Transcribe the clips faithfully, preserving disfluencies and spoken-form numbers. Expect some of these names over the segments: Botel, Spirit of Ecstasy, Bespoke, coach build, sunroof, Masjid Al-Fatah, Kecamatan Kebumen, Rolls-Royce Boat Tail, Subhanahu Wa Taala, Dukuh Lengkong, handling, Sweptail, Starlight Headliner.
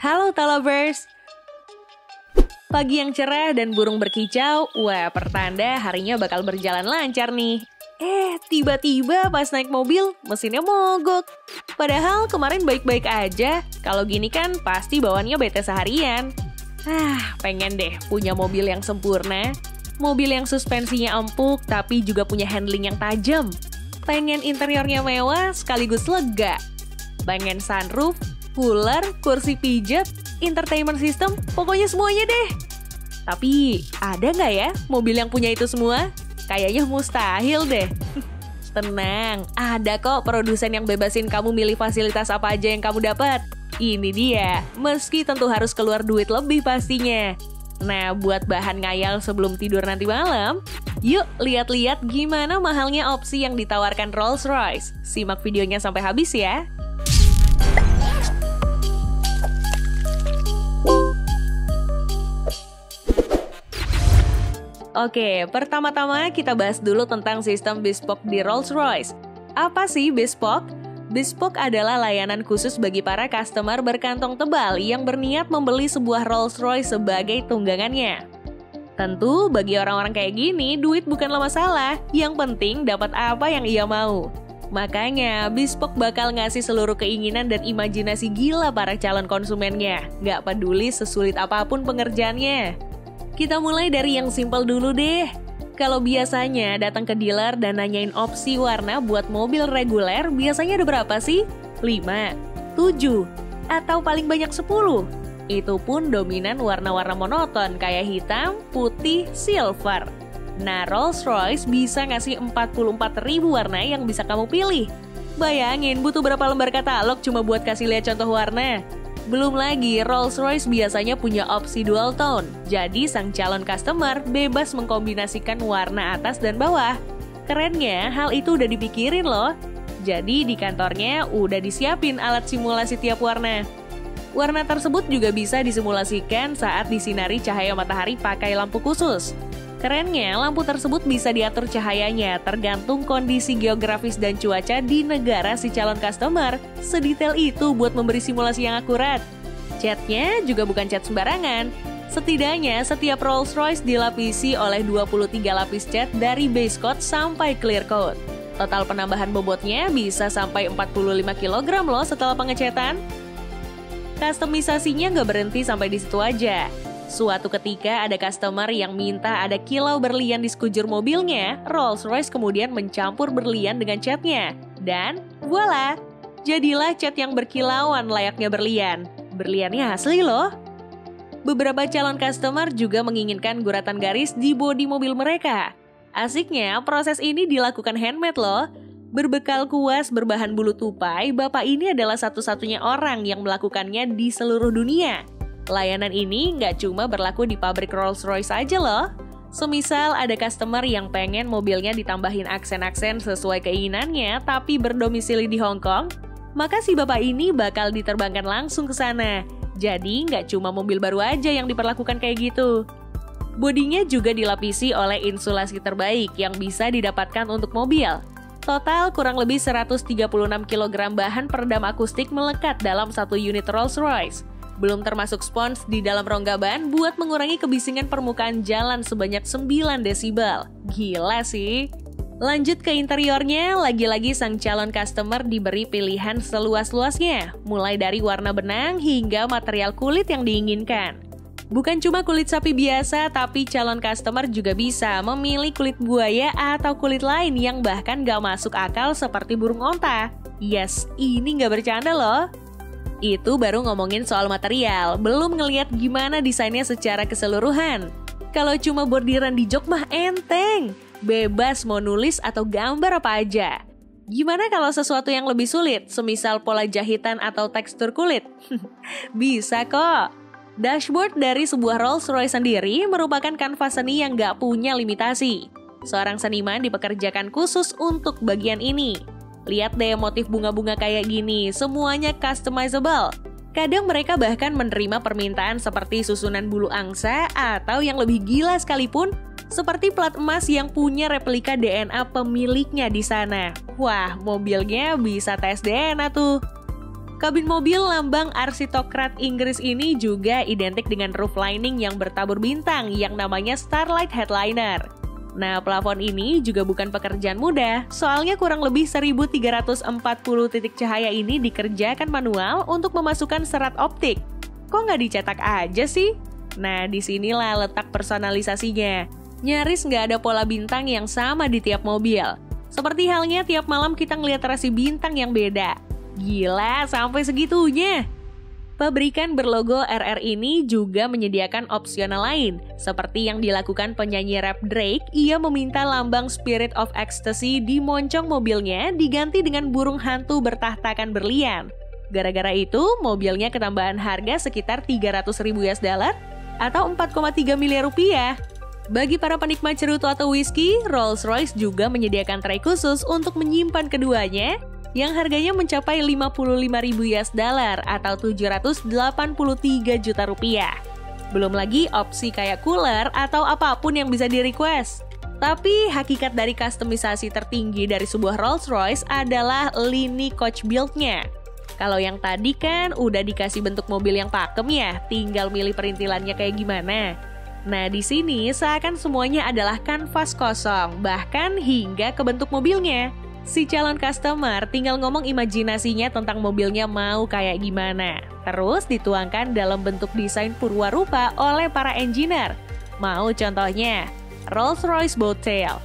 Halo Talovers! Pagi yang cerah dan burung berkicau, wah pertanda harinya bakal berjalan lancar nih. Eh, tiba-tiba pas naik mobil, mesinnya mogok. Padahal kemarin baik-baik aja, kalau gini kan pasti bawaannya bete seharian. Ah, pengen deh punya mobil yang sempurna. Mobil yang suspensinya empuk, tapi juga punya handling yang tajam. Pengen interiornya mewah sekaligus lega. Pengen sunroof, cooler, kursi pijat, entertainment system, pokoknya semuanya deh. Tapi ada nggak ya mobil yang punya itu semua? Kayaknya mustahil deh. Tenang, ada kok produsen yang bebasin kamu milih fasilitas apa aja yang kamu dapat. Ini dia, meski tentu harus keluar duit lebih pastinya. Nah, buat bahan ngayal sebelum tidur nanti malam, yuk lihat-lihat gimana mahalnya opsi yang ditawarkan Rolls-Royce. Simak videonya sampai habis ya. Oke, pertama-tama kita bahas dulu tentang sistem Bespoke di Rolls-Royce. Apa sih Bespoke? Bespoke adalah layanan khusus bagi para customer berkantong tebal yang berniat membeli sebuah Rolls-Royce sebagai tunggangannya. Tentu, bagi orang-orang kayak gini, duit bukanlah masalah. Yang penting dapat apa yang ia mau. Makanya, Bespoke bakal ngasih seluruh keinginan dan imajinasi gila para calon konsumennya. Nggak peduli sesulit apapun pengerjaannya. Kita mulai dari yang simpel dulu deh. Kalau biasanya datang ke dealer dan nanyain opsi warna buat mobil reguler, biasanya ada berapa sih? lima, tujuh, atau paling banyak sepuluh. Itu pun dominan warna-warna monoton kayak hitam, putih, silver. Nah, Rolls-Royce bisa ngasih empat puluh empat ribu warna yang bisa kamu pilih. Bayangin butuh berapa lembar katalog cuma buat kasih lihat contoh warna. Belum lagi, Rolls-Royce biasanya punya opsi dual tone. Jadi, sang calon customer bebas mengkombinasikan warna atas dan bawah. Kerennya, hal itu udah dipikirin loh. Jadi, di kantornya udah disiapin alat simulasi tiap warna. Warna tersebut juga bisa disimulasikan saat disinari cahaya matahari pakai lampu khusus. Kerennya, lampu tersebut bisa diatur cahayanya tergantung kondisi geografis dan cuaca di negara si calon customer. Sedetail itu buat memberi simulasi yang akurat. Catnya juga bukan cat sembarangan. Setidaknya, setiap Rolls-Royce dilapisi oleh dua puluh tiga lapis cat dari base coat sampai clear coat. Total penambahan bobotnya bisa sampai empat puluh lima kilogram loh setelah pengecatan. Kustomisasinya nggak berhenti sampai di situ aja. Suatu ketika ada customer yang minta ada kilau berlian di sekujur mobilnya, Rolls-Royce kemudian mencampur berlian dengan catnya. Dan voila, jadilah cat yang berkilauan layaknya berlian. Berliannya asli loh. Beberapa calon customer juga menginginkan guratan garis di bodi mobil mereka. Asiknya, proses ini dilakukan handmade loh. Berbekal kuas berbahan bulu tupai, bapak ini adalah satu-satunya orang yang melakukannya di seluruh dunia. Layanan ini nggak cuma berlaku di pabrik Rolls-Royce aja loh. Semisal ada customer yang pengen mobilnya ditambahin aksen-aksen sesuai keinginannya tapi berdomisili di Hong Kong, maka si bapak ini bakal diterbangkan langsung ke sana. Jadi nggak cuma mobil baru aja yang diperlakukan kayak gitu. Bodinya juga dilapisi oleh insulasi terbaik yang bisa didapatkan untuk mobil. Total kurang lebih seratus tiga puluh enam kilogram bahan peredam akustik melekat dalam satu unit Rolls-Royce. Belum termasuk spons di dalam rongga ban buat mengurangi kebisingan permukaan jalan sebanyak sembilan desibel. Gila sih! Lanjut ke interiornya, lagi-lagi sang calon customer diberi pilihan seluas-luasnya, mulai dari warna benang hingga material kulit yang diinginkan. Bukan cuma kulit sapi biasa, tapi calon customer juga bisa memilih kulit buaya atau kulit lain yang bahkan gak masuk akal seperti burung onta. Yes, ini gak bercanda loh! Itu baru ngomongin soal material, belum ngeliat gimana desainnya secara keseluruhan. Kalau cuma bordiran di jok mah enteng, bebas mau nulis atau gambar apa aja. Gimana kalau sesuatu yang lebih sulit, semisal pola jahitan atau tekstur kulit? Bisa kok. Dashboard dari sebuah Rolls-Royce sendiri merupakan kanvas seni yang gak punya limitasi. Seorang seniman dipekerjakan khusus untuk bagian ini. Lihat deh motif bunga-bunga kayak gini, semuanya customizable. Kadang mereka bahkan menerima permintaan seperti susunan bulu angsa atau yang lebih gila sekalipun, seperti plat emas yang punya replika D N A pemiliknya di sana. Wah, mobilnya bisa tes D N A tuh. Kabin mobil lambang aristokrat Inggris ini juga identik dengan roof lining yang bertabur bintang yang namanya Starlight Headliner. Nah, plafon ini juga bukan pekerjaan mudah, soalnya kurang lebih seribu tiga ratus empat puluh titik cahaya ini dikerjakan manual untuk memasukkan serat optik. Kok nggak dicetak aja sih? Nah, disinilah letak personalisasinya. Nyaris nggak ada pola bintang yang sama di tiap mobil. Seperti halnya tiap malam kita ngeliat rasi bintang yang beda. Gila, sampai segitunya. Pabrikan berlogo R R ini juga menyediakan opsional lain. Seperti yang dilakukan penyanyi rap Drake, ia meminta lambang Spirit of Ecstasy di moncong mobilnya diganti dengan burung hantu bertahtakan berlian. Gara-gara itu, mobilnya ketambahan harga sekitar tiga ratus ribu U S dollar atau empat koma tiga miliar rupiah. Bagi para penikmat cerutu atau whisky, Rolls-Royce juga menyediakan tray khusus untuk menyimpan keduanya, yang harganya mencapai lima puluh lima ribu U S dollar atau tujuh ratus delapan puluh tiga juta rupiah. Belum lagi opsi kayak cooler atau apapun yang bisa di-request. Tapi hakikat dari kustomisasi tertinggi dari sebuah Rolls-Royce adalah lini coach build-nya. Kalau yang tadi kan udah dikasih bentuk mobil yang pakem ya, tinggal milih perintilannya kayak gimana. Nah, di sini seakan semuanya adalah kanvas kosong, bahkan hingga ke bentuk mobilnya. Si calon customer tinggal ngomong imajinasinya tentang mobilnya mau kayak gimana. Terus dituangkan dalam bentuk desain purwarupa oleh para engineer. Mau contohnya, Rolls-Royce Boat Tail.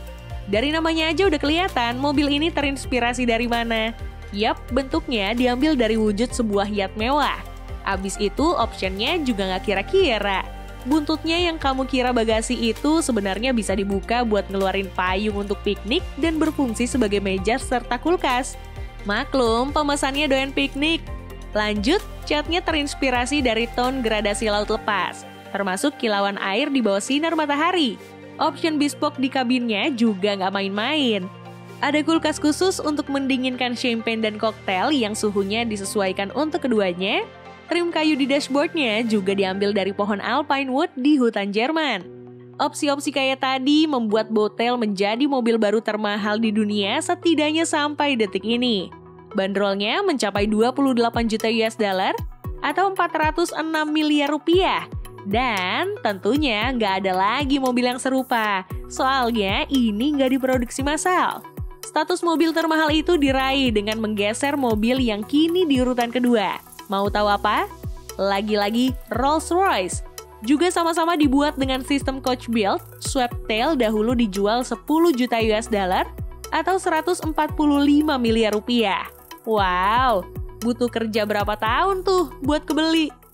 Dari namanya aja udah kelihatan mobil ini terinspirasi dari mana. Yap, bentuknya diambil dari wujud sebuah yacht mewah. Abis itu optionnya juga nggak kira-kira. Buntutnya yang kamu kira bagasi itu sebenarnya bisa dibuka buat ngeluarin payung untuk piknik dan berfungsi sebagai meja serta kulkas. Maklum, pemesannya doyan piknik. Lanjut, catnya terinspirasi dari tone gradasi laut lepas, termasuk kilauan air di bawah sinar matahari. Option bespoke di kabinnya juga nggak main-main. Ada kulkas khusus untuk mendinginkan champagne dan koktail yang suhunya disesuaikan untuk keduanya. Trim kayu di dashboardnya juga diambil dari pohon alpine wood di hutan Jerman. Opsi-opsi kayak tadi membuat Botel menjadi mobil baru termahal di dunia setidaknya sampai detik ini. Bandrolnya mencapai dua puluh delapan juta U S dollar atau empat ratus enam miliar rupiah. Dan tentunya nggak ada lagi mobil yang serupa, soalnya ini nggak diproduksi massal. Status mobil termahal itu diraih dengan menggeser mobil yang kini di urutan kedua. Mau tahu apa? Lagi-lagi Rolls-Royce. Juga sama-sama dibuat dengan sistem coach build. Sweptail dahulu dijual sepuluh juta U S dollar atau seratus empat puluh lima miliar rupiah. Wow, butuh kerja berapa tahun tuh buat kebeli?